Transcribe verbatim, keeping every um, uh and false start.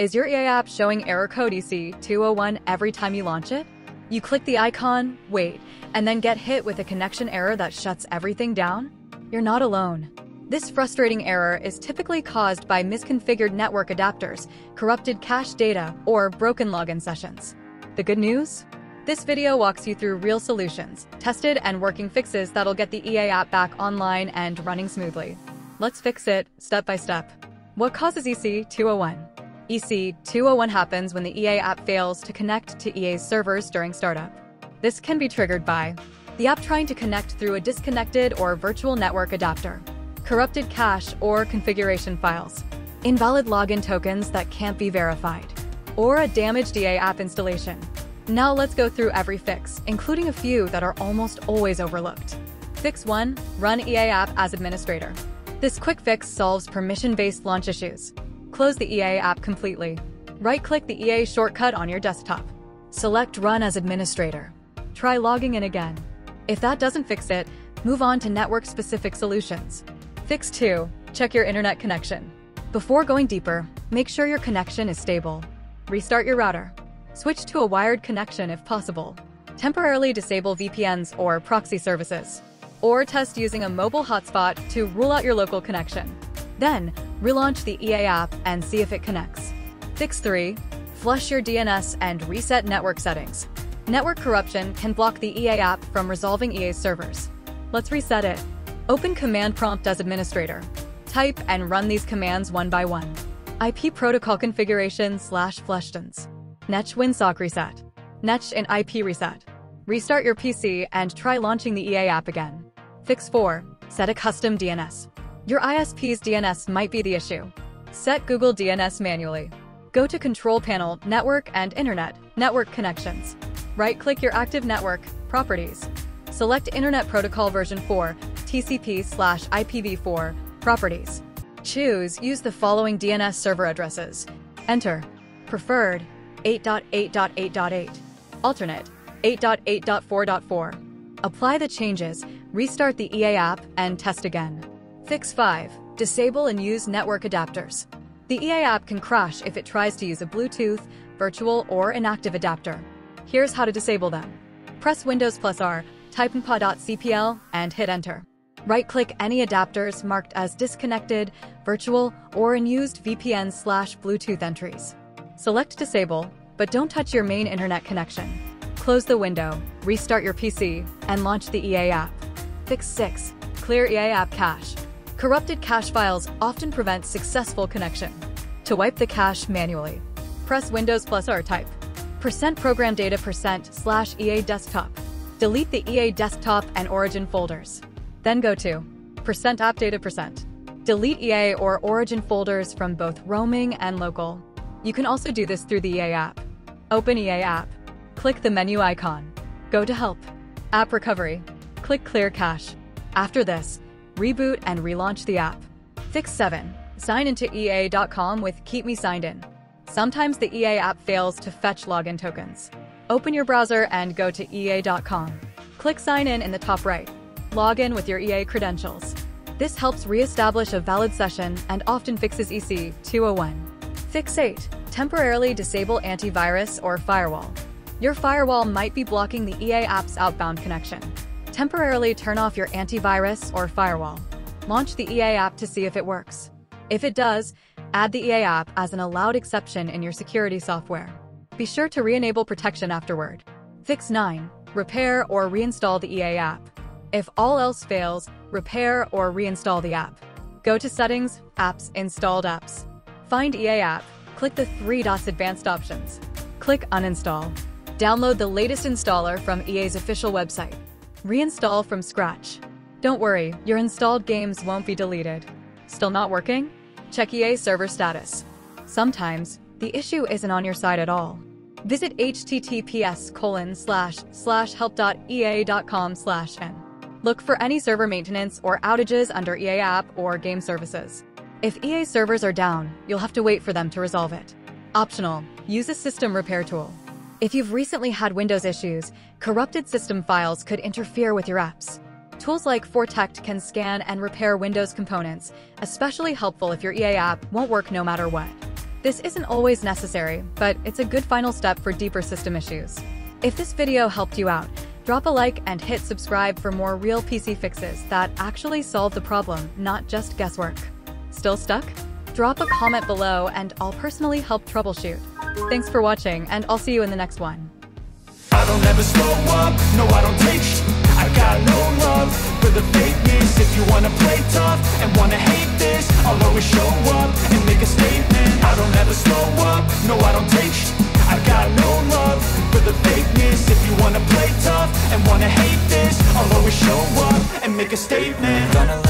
Is your E A app showing error code E C two oh one every time you launch it? You click the icon, wait, and then get hit with a connection error that shuts everything down? You're not alone. This frustrating error is typically caused by misconfigured network adapters, corrupted cache data, or broken login sessions. The good news? This video walks you through real solutions, tested and working fixes that'll get the E A app back online and running smoothly. Let's fix it step by step. What causes E C two oh one? E C two oh one happens when the E A app fails to connect to E A's servers during startup. This can be triggered by the app trying to connect through a disconnected or virtual network adapter, corrupted cache or configuration files, invalid login tokens that can't be verified, or a damaged E A app installation. Now let's go through every fix, including a few that are almost always overlooked. Fix one. Run E A app as administrator. This quick fix solves permission-based launch issues. Close the E A app completely. Right-click the E A shortcut on your desktop. Select Run as administrator. Try logging in again. If that doesn't fix it, move on to network-specific solutions. Fix two. Check your internet connection. Before going deeper, make sure your connection is stable. Restart your router. Switch to a wired connection if possible. Temporarily disable V P Ns or proxy services. Or test using a mobile hotspot to rule out your local connection. Then, relaunch the E A app and see if it connects. Fix three. Flush your D N S and reset network settings. Network corruption can block the E A app from resolving E A's servers. Let's reset it. Open Command Prompt as administrator. Type and run these commands one by one. I P protocol configuration slash flushtons. Netch winsock reset. Netch in I P reset. Restart your P C and try launching the E A app again. Fix four. Set a custom D N S. Your I S P's D N S might be the issue. Set Google D N S manually. Go to Control Panel, Network and Internet, Network Connections. Right-click your active network, Properties. Select Internet Protocol version four, T C P slash I P v four, Properties. Choose, use the following D N S server addresses. Enter. Preferred, eight dot eight dot eight dot eight. Alternate, eight dot eight dot four dot four. Apply the changes, restart the E A app, and test again. Fix five. Disable and use network adapters. The E A app can crash if it tries to use a Bluetooth, virtual, or inactive adapter. Here's how to disable them. Press Windows plus R, type in paw dot c p l, and hit enter. Right-click any adapters marked as disconnected, virtual, or unused V P N slash Bluetooth entries. Select Disable, but don't touch your main internet connection. Close the window, restart your P C, and launch the E A app. Fix six. Clear E A app cache. Corrupted cache files often prevent successful connection. To wipe the cache manually, press Windows plus R, type percent program data percent slash E A desktop. Delete the E A desktop and origin folders. Then go to percent app data percent. Delete E A or origin folders from both roaming and local. You can also do this through the E A app. Open E A app. Click the menu icon. Go to Help. App recovery. Click Clear cache. After this, reboot and relaunch the app. Fix seven. Sign into E A dot com with Keep Me Signed In. Sometimes the E A app fails to fetch login tokens. Open your browser and go to E A dot com. Click Sign In in the top right. Log in with your E A credentials. This helps reestablish a valid session and often fixes E C two oh one. Fix eight. Temporarily disable antivirus or firewall. Your firewall might be blocking the E A app's outbound connection. Temporarily turn off your antivirus or firewall. Launch the E A app to see if it works. If it does, add the E A app as an allowed exception in your security software. Be sure to re-enable protection afterward. Fix nine. Repair or reinstall the E A app. If all else fails, repair or reinstall the app. Go to Settings, Apps, Installed Apps. Find E A app, click the three dots Advanced Options. Click Uninstall. Download the latest installer from E A's official website. Reinstall from scratch. Don't worry, your installed games won't be deleted. Still not working? Check E A server status. Sometimes, the issue isn't on your side at all. Visit h t t p s colon slash slash help dot e a dot com slash n. Look for any server maintenance or outages under E A app or game services. If E A servers are down, you'll have to wait for them to resolve it. Optional, use a system repair tool. If you've recently had Windows issues, corrupted system files could interfere with your apps. Tools like Fortect can scan and repair Windows components, especially helpful if your E A app won't work no matter what. This isn't always necessary, but it's a good final step for deeper system issues. If this video helped you out, drop a like and hit subscribe for more real P C fixes that actually solve the problem, not just guesswork. Still stuck? Drop a comment below and I'll personally help troubleshoot. Thanks for watching, and I'll see you in the next one. I don't ever slow up, no I don't take sh I got no love for the fakeness. If you wanna play tough and wanna hate this, I'll always show up and make a statement. I don't ever slow up, no I don't take sh I got no love for the fakeness. If you wanna play tough and wanna hate this, I'll always show up and make a statement.